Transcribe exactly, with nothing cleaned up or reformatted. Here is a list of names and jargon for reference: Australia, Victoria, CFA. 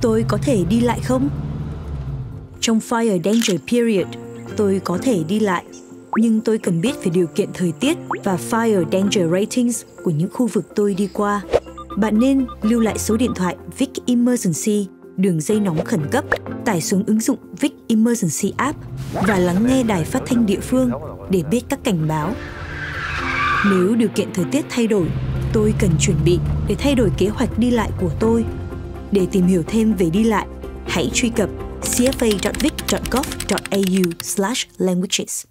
Tôi có thể đi lại không? Trong Fire Danger Period, tôi có thể đi lại, nhưng tôi cần biết về điều kiện thời tiết và Fire Danger Ratings của những khu vực tôi đi qua. Bạn nên lưu lại số điện thoại Vic Emergency, đường dây nóng khẩn cấp, tải xuống ứng dụng Vic Emergency App và lắng nghe đài phát thanh địa phương để biết các cảnh báo. Nếu điều kiện thời tiết thay đổi, tôi cần chuẩn bị để thay đổi kế hoạch đi lại của tôi. Để tìm hiểu thêm về đi lại, hãy truy cập c f a dot vic dot gov dot a u slash languages.